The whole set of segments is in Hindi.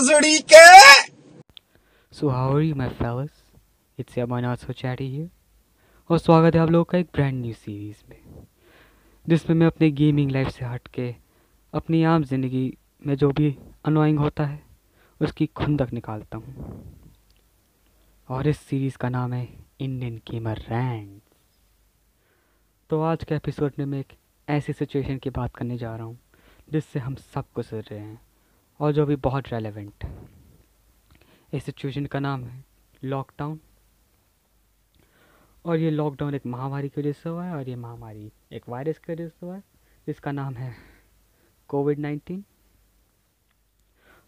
रजड़ी के। So how are you my fellas? It's your boy NotSoChatty here और स्वागत है आप लोगों का एक ब्रांड न्यू सीरीज़ में, जिसमें मैं अपने गेमिंग लाइफ से हट के अपनी आम जिंदगी में जो भी अनोइंग होता है उसकी खुंदक निकालता हूँ। और इस सीरीज़ का नाम है इंडियन गेमर रैंट्स। तो आज के एपिसोड में मैं एक ऐसी सिचुएशन की बात करने जा रहा हूँ जिससे हम सब गुजर रहे हैं और जो भी बहुत रेलेवेंट है। इस सिचुएशन का नाम है लॉकडाउन। और ये लॉकडाउन एक महामारी की वजह से हुआ है और ये महामारी एक वायरस की वजह से हुआ है जिसका नाम है कोविड-19।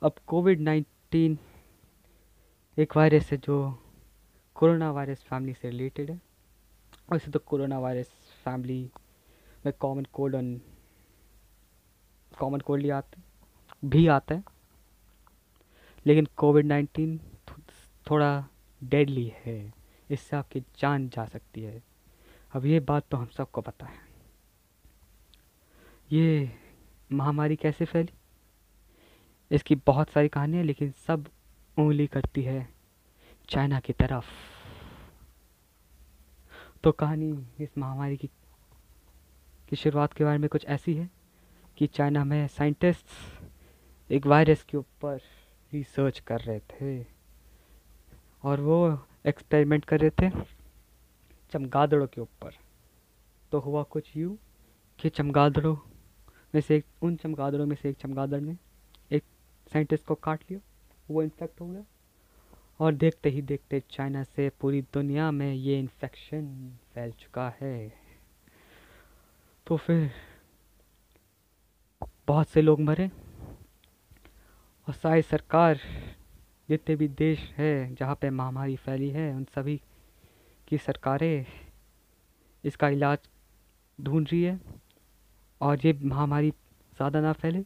अब कोविड-19 एक वायरस है जो कोरोना वायरस फैमिली से रिलेटेड है। वैसे तो कोरोना वायरस फैमिली में कॉमन कोल्ड भी आता है, लेकिन कोविड-19 थोड़ा डेडली है, इससे आपकी जान जा सकती है। अब ये बात तो हम सबको पता है। ये महामारी कैसे फैली, इसकी बहुत सारी कहानियाँ, लेकिन सब उंगली करती है चाइना की तरफ। तो कहानी इस महामारी की शुरुआत के बारे में कुछ ऐसी है कि चाइना में साइंटिस्ट्स एक वायरस के ऊपर रिसर्च कर रहे थे और वो एक्सपेरिमेंट कर रहे थे चमगादड़ों के ऊपर। तो हुआ कुछ यूँ कि उन चमगादड़ों में से एक चमगादड़ ने एक साइंटिस्ट को काट लिया, वो इन्फेक्ट हो गया और देखते ही देखते चाइना से पूरी दुनिया में ये इन्फेक्शन फैल चुका है। तो फिर बहुत से लोग मरे और सारी सरकार, जितने भी देश है जहाँ पे महामारी फैली है, उन सभी की सरकारें इसका इलाज ढूंढ रही है और ये महामारी ज़्यादा ना फैले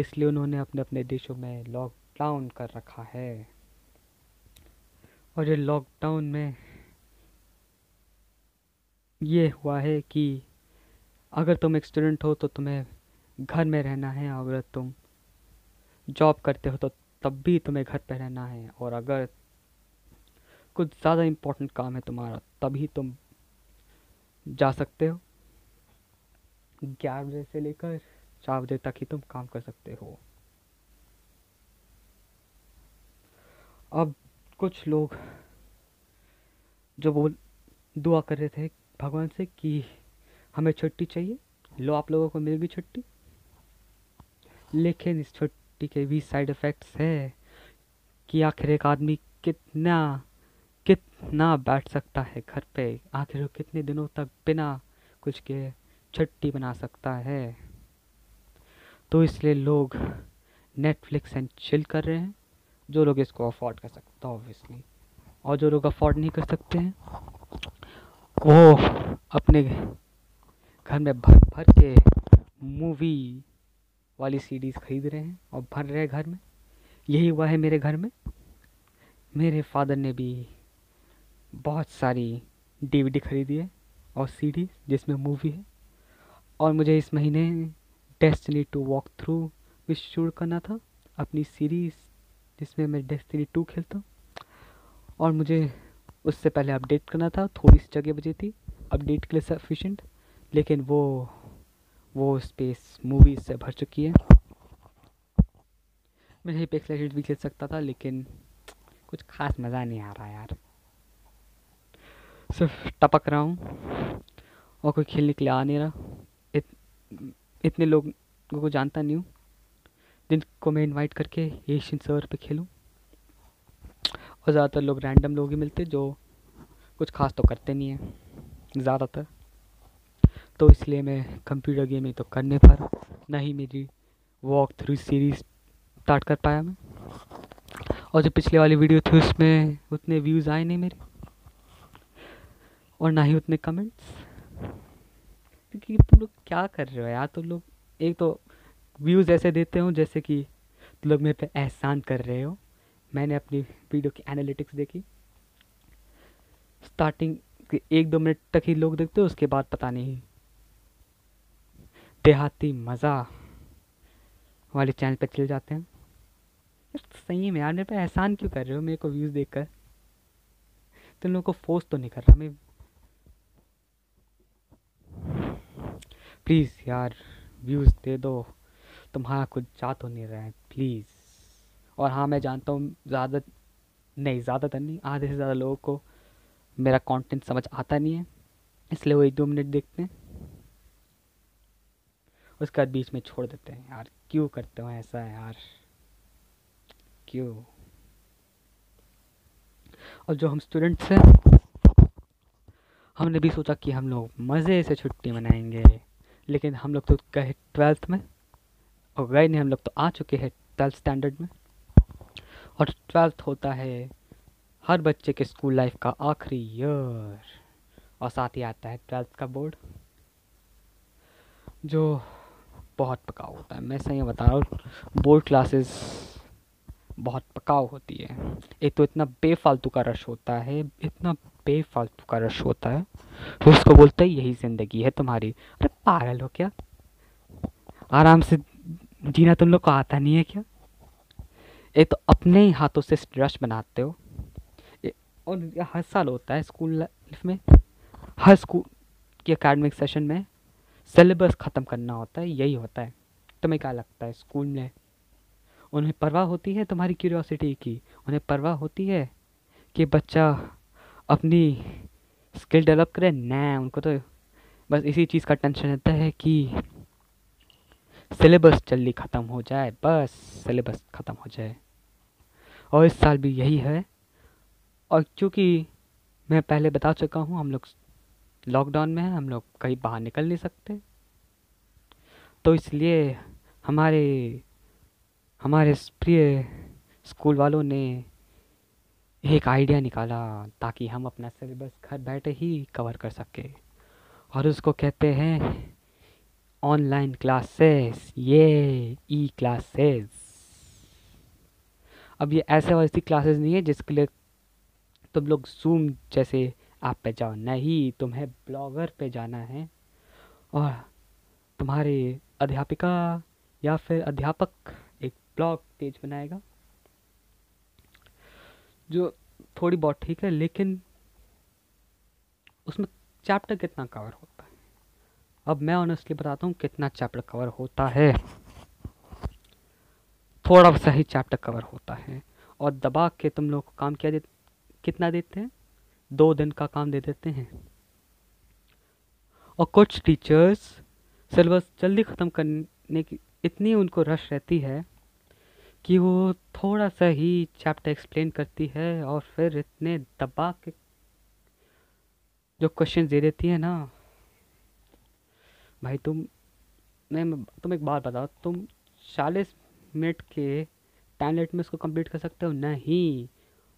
इसलिए उन्होंने अपने अपने देशों में लॉकडाउन कर रखा है। और ये लॉकडाउन में ये हुआ है कि अगर तुम एक स्टूडेंट हो तो तुम्हें घर में रहना है, अगर तुम जॉब करते हो तो तब भी तुम्हें घर पर रहना है, और अगर कुछ ज़्यादा इम्पोर्टेंट काम है तुम्हारा तभी तुम जा सकते हो। 11 बजे से लेकर 4 बजे तक ही तुम काम कर सकते हो। अब कुछ लोग जो दुआ कर रहे थे भगवान से कि हमें छुट्टी चाहिए, लो आप लोगों को मिल गई छुट्टी, लेकिन इस छुट्टी के भी साइड इफ़ेक्ट्स है कि आखिर एक आदमी कितना बैठ सकता है घर पे, आखिर वो कितने दिनों तक बिना कुछ के छुट्टी बना सकता है। तो इसलिए लोग नेटफ्लिक्स एंड चिल कर रहे हैं, जो लोग इसको अफोर्ड कर सकते हैं ऑब्वियसली, और जो लोग अफोर्ड नहीं कर सकते हैं वो अपने घर में भर के मूवी वाली सीडीज़ खरीद रहे हैं और भर रहे हैं घर में। यही हुआ है मेरे घर में। मेरे फादर ने भी बहुत सारी डीवीडी खरीदी है और सीडी जिसमें मूवी है, और मुझे इस महीने डेस्टिनी 2 वॉक थ्रू भी शुरू करना था, अपनी सीरीज़ जिसमें मैं डेस्टिनी 2 खेलता हूँ, और मुझे उससे पहले अपडेट करना था। थोड़ी सी जगह बची थी अपडेट के लिए सफिशेंट, लेकिन वो स्पेस मूवी से भर चुकी है। मैं एपेक्स लेजेंड्स भी खेल सकता था लेकिन कुछ खास मज़ा नहीं आ रहा यार, सिर्फ टपक रहा हूँ और कोई खेलने के लिए आ नहीं रहा। इतने लोगों को जानता नहीं हूँ जिनको मैं इनवाइट करके एशियन सर्वर पे खेलूँ, और ज़्यादातर लोग रैंडम लोग ही मिलते जो कुछ खास तो करते नहीं हैं ज़्यादातर। तो इसलिए मैं कंप्यूटर गेमिंग तो करने पर ना ही मेरी वॉक थ्रू सीरीज़ स्टार्ट कर पाया मैं, और जो पिछले वाली वीडियो थी उसमें उतने व्यूज़ आए नहीं मेरे और ना ही उतने कमेंट्स, क्योंकि तुम लोग क्या कर रहे हो यार। तुम लोग एक तो व्यूज़ ऐसे देते हो जैसे कि तुम लोग मेरे पे एहसान कर रहे हो। मैंने अपनी वीडियो की एनालिटिक्स देखी, स्टार्टिंग के 1-2 मिनट तक ही लोग देखते हो, उसके बाद पता नहीं देहाती मज़ा वाले चैनल पर चले जाते हैं सही में यार मेरे पे एहसान क्यों कर रहे हो मेरे को व्यूज़ देखकर? तुम लोगों को फोर्स तो नहीं कर रहा मैं। प्लीज़ यार व्यूज़ दे दो, तुम्हारा कुछ जा तो नहीं रहा है प्लीज़। और हाँ मैं जानता हूँ ज़्यादातर नहीं आधे से ज़्यादा लोगों को मेरा कंटेंट समझ आता नहीं है, इसलिए वो 1-2 मिनट देखते हैं उसके बाद बीच में छोड़ देते हैं। यार क्यों करते हो ऐसा यार, क्यों? और जो हम स्टूडेंट्स हैं हमने भी सोचा कि हम लोग मज़े से छुट्टी मनाएंगे, लेकिन हम लोग तो गए 12th में, और गए नहीं हम लोग तो आ चुके हैं 12th स्टैंडर्ड में। और 12th होता है हर बच्चे के स्कूल लाइफ का आखिरी ईयर, और साथ ही आता है 12th का बोर्ड जो बहुत पकाऊ होता है। मैं सही बता रहा हूँ, बोर्ड क्लासेस बहुत पकाऊ होती है। एक तो इतना बेफालतू का रश होता है, तो उसको बोलते हैं यही ज़िंदगी है तुम्हारी। अरे पागल हो क्या, आराम से जीना तुम लोग को आता नहीं है क्या? एक तो अपने ही हाथों से रश बनाते हो, और हर साल होता है स्कूल लाइफ में, हर स्कूल के एकेडमिक सेशन में सिलेबस ख़त्म करना होता है, यही होता है। तुम्हें क्या लगता है स्कूल में उन्हें परवाह होती है तुम्हारी क्यूरियोसिटी की? उन्हें परवाह होती है कि बच्चा अपनी स्किल डेवलप करे? ना, उनको तो बस इसी चीज़ का टेंशन रहता है कि सिलेबस जल्दी ख़त्म हो जाए, बस सिलेबस ख़त्म हो जाए। और इस साल भी यही है, और क्योंकि मैं पहले बता चुका हूँ हम लोग लॉकडाउन में हैं, हम लोग कहीं बाहर निकल नहीं सकते, तो इसलिए हमारे प्रिय स्कूल वालों ने एक आइडिया निकाला ताकि हम अपना सिलेबस घर बैठे ही कवर कर सके, और उसको कहते हैं ऑनलाइन क्लासेस। ये ई क्लासेस। अब ये ऐसे वैसी क्लासेस नहीं है जिसके लिए तुम लोग जूम जैसे ऐप पे जाओ, नहीं, तुम्हें ब्लॉगर पे जाना है और तुम्हारे अध्यापिका या फिर अध्यापक एक ब्लॉग पेज बनाएगा जो थोड़ी बहुत ठीक है, लेकिन उसमें चैप्टर कितना कवर होता है? अब मैं ऑनेस्टली बताता हूँ कितना चैप्टर कवर होता है, थोड़ा सा ही चैप्टर कवर होता है। और दबा के तुम लोग को काम कितना देते हैं? 2 दिन का काम दे देते हैं। और कुछ टीचर्स सिलेबस जल्दी ख़त्म करने की इतनी उनको रश रहती है कि वो थोड़ा सा ही चैप्टर एक्सप्लेन करती है और फिर इतने दबा के जो क्वेश्चन दे देती है ना भाई, तुम एक बात बताओ, तुम 40 मिनट के टाइम लिमिट में उसको कंप्लीट कर सकते हो? नहीं,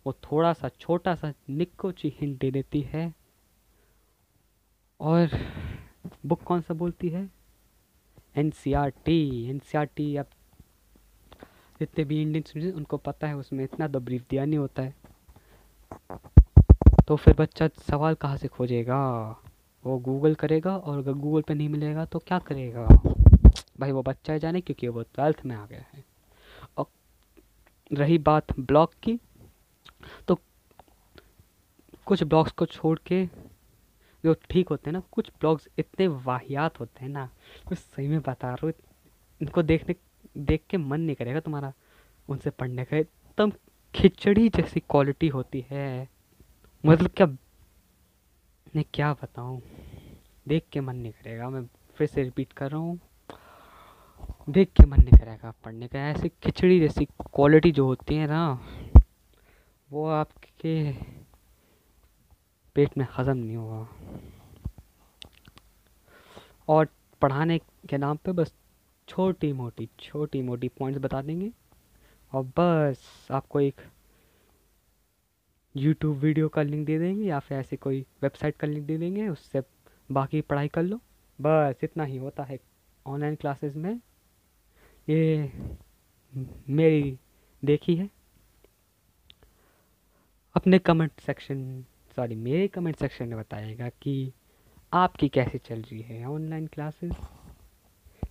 वो थोड़ा सा छोटा सा निकोची हिंट दे देती है। और बुक कौन सा बोलती है? NCERT। अब जितने भी इंडियन स्टूडेंट उनको पता है उसमें इतना तो ब्रीफ दिया नहीं होता है, तो फिर बच्चा सवाल कहाँ से खोजेगा? वो गूगल करेगा, और अगर गूगल पे नहीं मिलेगा तो क्या करेगा भाई? वो बच्चा जाने, क्योंकि वो 12th में आ गया है। और रही बात ब्लॉग की, तो कुछ ब्लॉग्स को छोड़ के जो ठीक होते हैं ना, कुछ ब्लॉग्स इतने वाहियात होते हैं ना, तो सही में बता रहा हूँ, इनको देख के मन नहीं करेगा तुम्हारा उनसे पढ़ने का। एकदम खिचड़ी जैसी क्वालिटी होती है, मतलब क्या मैं क्या बताऊँ, देख के मन नहीं करेगा। मैं फिर से रिपीट कर रहा हूँ, देख के मन नहीं करेगा पढ़ने का। ऐसी खिचड़ी जैसी क्वालिटी जो होती है ना, वो आपके पेट में हज़म नहीं होगा। और पढ़ाने के नाम पे बस छोटी मोटी पॉइंट्स बता देंगे, और बस आपको एक यूट्यूब वीडियो का लिंक दे देंगे या फिर ऐसे कोई वेबसाइट का लिंक दे देंगे, उससे बाकी पढ़ाई कर लो। बस इतना ही होता है ऑनलाइन क्लासेस में, ये मेरी देखी है। मेरे कमेंट सेक्शन में बताइएगा कि आपकी कैसे चल रही है ऑनलाइन क्लासेस।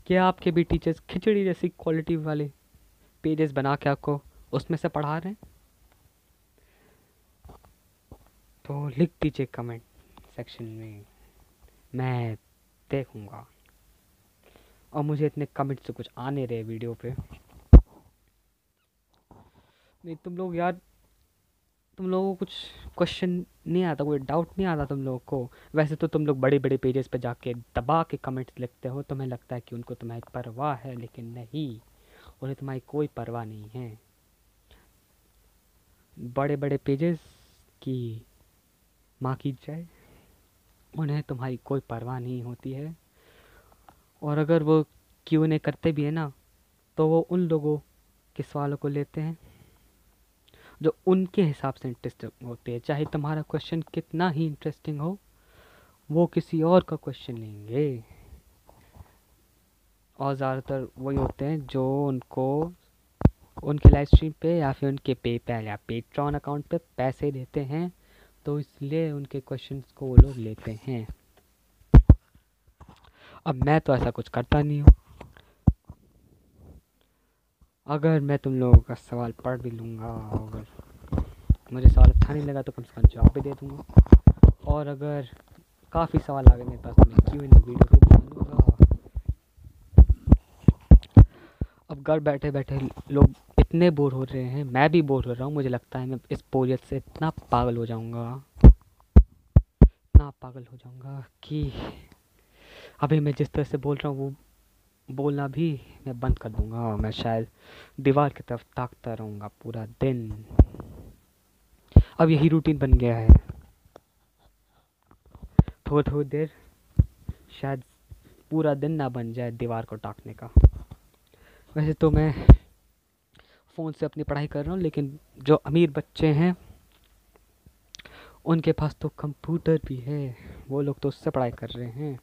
क्या आपके भी टीचर्स खिचड़ी जैसी क्वालिटी वाले पेजेस बना के आपको उसमें से पढ़ा रहे हैं, तो लिख दीजिए कमेंट सेक्शन में, मैं देखूँगा। और मुझे इतने कमेंट से कुछ आ नहीं रहे वीडियो पे। नहीं तुम लोग यार, तुम लोगों को कुछ क्वेश्चन नहीं आता, कोई डाउट नहीं आता तुम लोगों को। वैसे तो तुम लोग बड़े बड़े पेजेस पे जाके दबा के कमेंट्स लिखते हो, तुम्हें लगता है कि उनको तुम्हारी परवाह है, लेकिन नहीं, उन्हें तुम्हारी कोई परवाह नहीं है। बड़े बड़े पेजेस की माँ की जाए, उन्हें तुम्हारी कोई परवाह नहीं होती है। और अगर वो Q&A करते भी है ना, तो वो उन लोगों के सवालों को लेते हैं जो उनके हिसाब से इंटरेस्टिंग होते हैं। चाहे तुम्हारा क्वेश्चन कितना ही इंटरेस्टिंग हो, वो किसी और का क्वेश्चन लेंगे। और ज़्यादातर वही होते हैं जो उनको उनके लाइव स्ट्रीम पे या फिर उनके पेपैल या पेट्रॉन अकाउंट पे पैसे देते हैं, तो इसलिए उनके क्वेश्चंस को वो लोग लेते हैं। अब मैं तो ऐसा कुछ करता नहीं हूँ। अगर मैं तुम लोगों का सवाल पढ़ भी लूँगा, अगर मुझे सवाल अच्छा नहीं लगा तो कम से कम जवाब भी दे दूँगा। और अगर काफ़ी सवाल आ गए मेरे पास, मैं Q&A वीडियो भी बना लूँगा। अब घर बैठे बैठे लोग इतने बोर हो रहे हैं, मैं भी बोर हो रहा हूँ। मुझे लगता है मैं इस बोरियत से इतना पागल हो जाऊँगा कि अभी मैं जिस तरह से बोल रहा हूँ वो बोलना भी मैं बंद कर दूंगा। और मैं शायद दीवार की तरफ ताकता रहूँगा पूरा दिन। अब यही रूटीन बन गया है। थोड़ी देर, शायद पूरा दिन ना बन जाए दीवार को ताकने का। वैसे तो मैं फ़ोन से अपनी पढ़ाई कर रहा हूँ, लेकिन जो अमीर बच्चे हैं उनके पास तो कंप्यूटर भी है, वो लोग तो उससे पढ़ाई कर रहे हैं।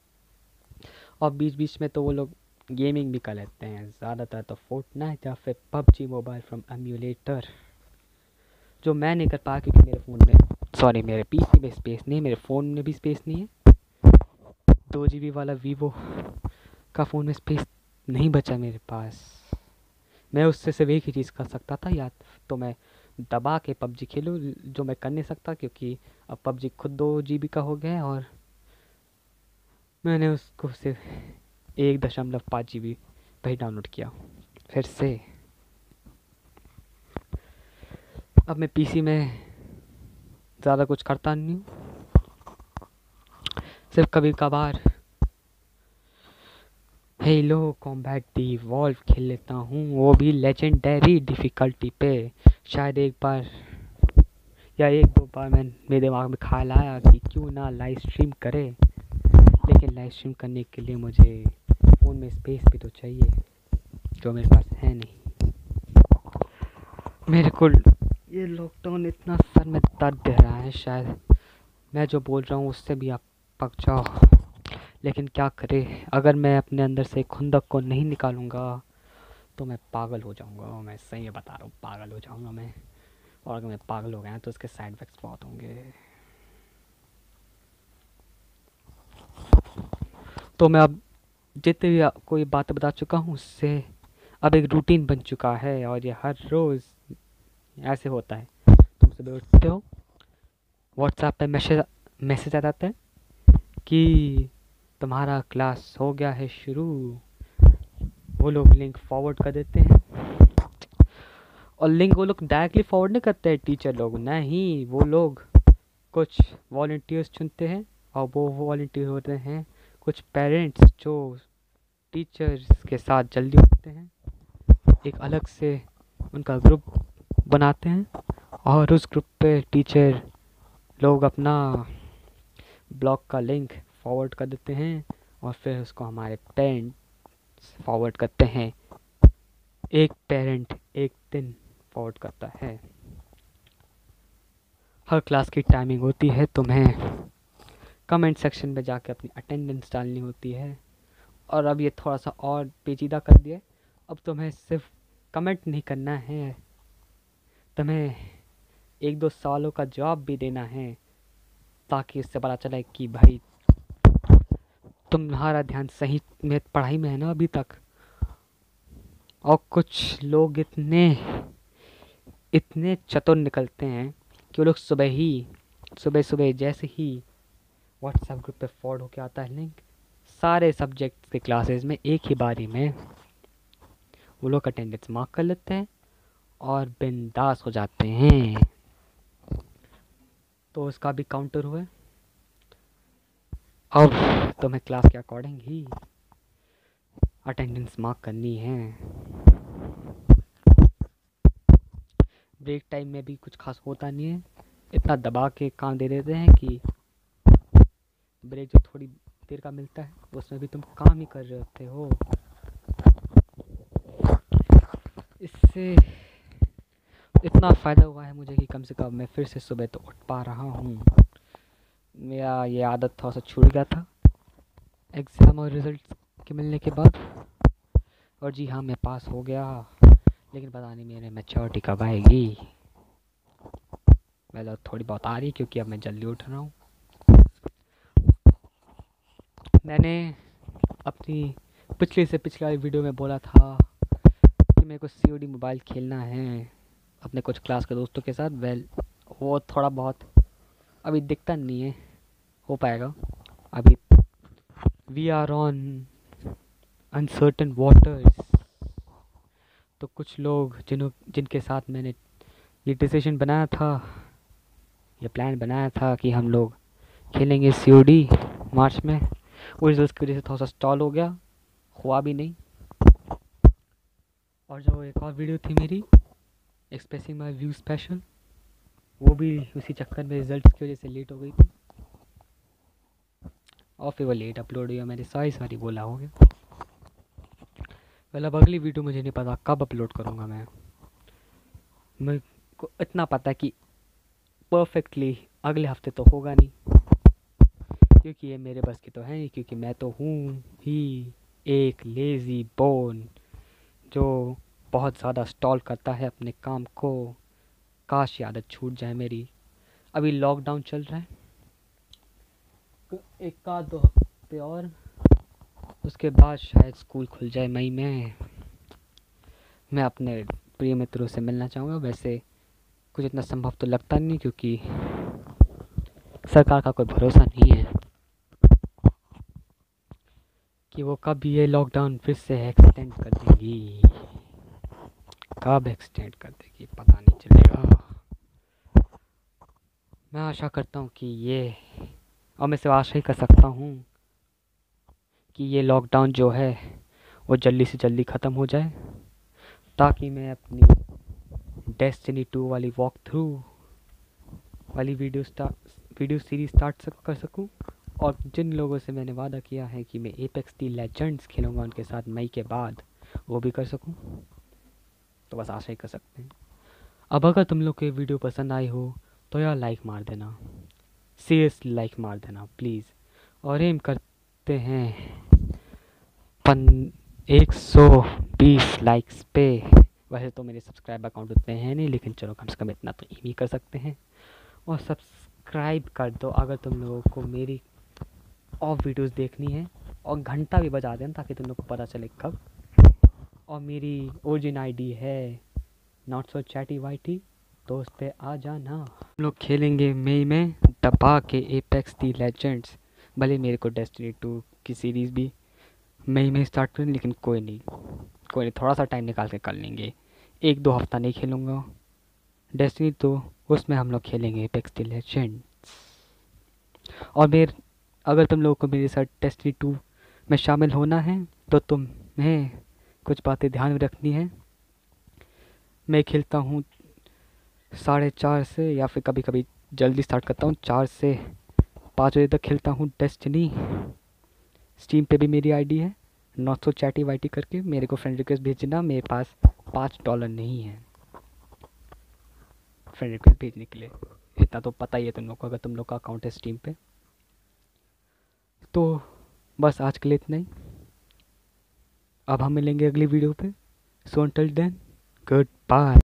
और बीच बीच में तो वो लोग गेमिंग भी कर लेते हैं, ज़्यादातर तो फोर्टनाइट या फिर PUBG मोबाइल फ्रॉम एम्यूलेटर, जो मैं नहीं कर पाया क्योंकि मेरे फ़ोन में, सॉरी मेरे पीसी में स्पेस नहीं है, मेरे फ़ोन में भी स्पेस नहीं है। 2GB वाला वीवो का फ़ोन में स्पेस नहीं बचा मेरे पास। मैं उससे सिर्फ एक ही चीज़ कर सकता था, या तो मैं दबा के PUBG खेलूँ, जो मैं कर नहीं सकता क्योंकि अब PUBG खुद 2GB का हो गया है और मैंने उसको सिर्फ 1.5GB पर ही डाउनलोड किया फिर से। अब मैं पीसी में ज़्यादा कुछ करता नहीं हूँ, सिर्फ कभी कभार हेलो कॉम्बैट डी इवॉल्व खेल लेता हूँ, वो भी लेजेंडरी डिफ़िकल्टी पे। शायद एक बार या एक दो बार मैं, मेरे दिमाग में ख्याल आया कि क्यों ना लाइव स्ट्रीम करें, लेकिन लाइव स्ट्रीम करने के लिए मुझे फ़ोन में स्पेस भी तो चाहिए, जो मेरे पास है नहीं। मेरे को ये लॉकडाउन इतना सर में दर्द दे रहा है, शायद मैं जो बोल रहा हूँ उससे भी आप पक जाओ। लेकिन क्या करें, अगर मैं अपने अंदर से खुंदक को नहीं निकालूंगा तो मैं पागल हो जाऊँगा। मैं सही बता रहा हूँ, पागल हो जाऊँगा मैं। और अगर मैं पागल हो गया तो उसके साइड इफेक्ट्स बहुत होंगे। तो मैं अब जितने भी आपको ये बातें बता चुका हूँ, उससे अब एक रूटीन बन चुका है और ये हर रोज़ ऐसे होता है। तुम सुबह उठते हो, व्हाट्सएप पे मैसेज आ जाता है कि तुम्हारा क्लास हो गया है शुरू, वो लोग लिंक फॉरवर्ड कर देते हैं। और लिंक वो लोग डायरेक्टली फॉरवर्ड नहीं करते हैं टीचर लोग, नहीं, वो लोग कुछ वॉलंटियर्स चुनते हैं और वो वॉलंटियर होते हैं कुछ पेरेंट्स जो टीचर्स के साथ जल्दी उठते हैं। एक अलग से उनका ग्रुप बनाते हैं और उस ग्रुप पे टीचर लोग अपना ब्लॉग का लिंक फॉरवर्ड कर देते हैं और फिर उसको हमारे पेरेंट्स फॉरवर्ड करते हैं। एक पेरेंट एक दिन फॉरवर्ड करता है। हर क्लास की टाइमिंग होती है, तुम्हें कमेंट सेक्शन में जाके अपनी अटेंडेंस डालनी होती है। और अब ये थोड़ा सा और पेचीदा कर दिया, अब तुम्हें सिर्फ कमेंट नहीं करना है, तुम्हें एक दो सवालों का जवाब भी देना है, ताकि इससे पता चले कि भाई तुम्हारा ध्यान सही में पढ़ाई में है ना अभी तक। और कुछ लोग इतने इतने चतुर निकलते हैं कि वो लोग सुबह जैसे ही व्हाट्सएप ग्रुप पे फॉरवर्ड होके आता है लिंक, सारे सब्जेक्ट्स के क्लासेस में एक ही बारी में वो लोग अटेंडेंस मार्क कर लेते हैं और बिंदास हो जाते हैं। तो उसका भी काउंटर हुआ। अब तुम्हें क्लास के अकॉर्डिंग ही अटेंडेंस मार्क करनी है। ब्रेक टाइम में भी कुछ खास होता नहीं है, इतना दबा के काम दे देते हैं कि ब्रेक जो थोड़ी देर का मिलता है उसमें भी तुम काम ही कर रहे होते हो। इससे इतना फ़ायदा हुआ है मुझे कि कम से कम मैं फिर से सुबह तो उठ पा रहा हूँ। मेरा ये आदत थोड़ा सा छूट गया था एग्ज़ाम और रिज़ल्ट के मिलने के बाद। और जी हाँ, मैं पास हो गया, लेकिन पता नहीं मेरे मैच्योरिटी कब आएगी। मतलब थोड़ी बहुत आ रही, क्योंकि अब मैं जल्दी उठ रहा हूँ। मैंने अपनी पिछली से पिछला वीडियो में बोला था कि मेरे को COD मोबाइल खेलना है अपने कुछ क्लास के दोस्तों के साथ। वो थोड़ा बहुत अभी दिखता नहीं है, हो पाएगा। अभी we are on uncertain waters. तो कुछ लोग जिनके साथ मैंने ये डिसीजन बनाया था, ये प्लान बनाया था कि हम लोग खेलेंगे COD मार्च में, वो रिजल्ट की वजह से थोड़ा सा स्टॉल हो गया, हुआ भी नहीं। और जो एक और वीडियो थी मेरी एक्सप्रेसिंग माई व्यू स्पेशल, वो भी उसी चक्कर में रिजल्ट्स की वजह से लेट हो गई थी। और फिर वो लेट अपलोड हुआ, मैंने सॉरी बोला हो गया। मतलब अगली वीडियो मुझे नहीं पता कब अपलोड करूँगा। मेरे को इतना पता कि परफेक्टली अगले हफ्ते तो होगा नहीं, क्योंकि ये मेरे बस की तो है नहीं, क्योंकि मैं तो हूँ ही एक लेज़ी बोन जो बहुत ज़्यादा स्टॉल करता है अपने काम को। काश ये आदत छूट जाए मेरी। अभी लॉकडाउन चल रहा है, तो 1-2 हफ्ते और उसके बाद शायद स्कूल खुल जाए मई में। मैं अपने प्रिय मित्रों से मिलना चाहूँगा। वैसे कुछ इतना संभव तो लगता नहीं, क्योंकि सरकार का कोई भरोसा नहीं है कि वो कब ये लॉकडाउन फिर से एक्सटेंड कर देगी। कब एक्सटेंड कर देगी पता नहीं चलेगा। मैं आशा करता हूँ कि ये, और मैं सिर्फ आशा ही कर सकता हूँ कि ये लॉकडाउन जो है वो जल्दी से जल्दी ख़त्म हो जाए, ताकि मैं अपनी डेस्टिनी 2 वाली वॉक थ्रू वाली वीडियो सीरीज़ स्टार्ट कर सकूँ। और जिन लोगों से मैंने वादा किया है कि मैं एपेक्स लेजेंड्स खेलूँगा उनके साथ मई के बाद, वो भी कर सकूँ। तो बस आशा ही कर सकते हैं। अब अगर तुम लोग को ये वीडियो पसंद आई हो तो यार लाइक मार देना, सीरियसली लाइक मार देना प्लीज़। और एम करते हैं 120 लाइक्स पे। वैसे तो मेरे सब्सक्राइब अकाउंट उतने हैं नहीं, लेकिन चलो कम से कम इतना तो एम ही कर सकते हैं। और सब्सक्राइब कर दो अगर तुम लोगों को मेरी और वीडियोस देखनी है। और घंटा भी बजा देना ताकि तुम लोग को पता चले कब। और मेरी ओरिजिन आईडी है NotSoChattyYT, तो उस पर आ जाना। हम लोग खेलेंगे मई में दबा के एपेक्स लेजेंड्स। भले मेरे को डेस्टिनी 2 की सीरीज़ भी मई में स्टार्ट करें, लेकिन कोई नहीं, थोड़ा सा टाइम निकाल के कर लेंगे। 1-2 हफ्ता नहीं खेलूँगा डेस्टिनी, तो उसमें हम लोग खेलेंगे एपेक्स लेजेंड्स। और अगर तुम लोगों को मेरे साथ डेस्टिनी 2 में शामिल होना है तो तुम्हें कुछ बातें ध्यान में रखनी है। मैं खेलता हूँ 4:30 से, या फिर कभी कभी जल्दी स्टार्ट करता हूँ, 4 से 5 बजे तक खेलता हूँ डेस्टिनी। स्टीम पे भी मेरी आईडी है NotSoChattyYT करके। मेरे को फ्रेंड रिक्वेस्ट भेजना, मेरे पास $5 नहीं है फ्रेंड रिक्वेस्ट भेजने के लिए। इतना तो पता ही है तुम लोग को अगर तुम लोग का अकाउंट है स्टीम पे। तो बस आज के लिए इतना ही। अब हम मिलेंगे अगली वीडियो पे। So until then, good bye.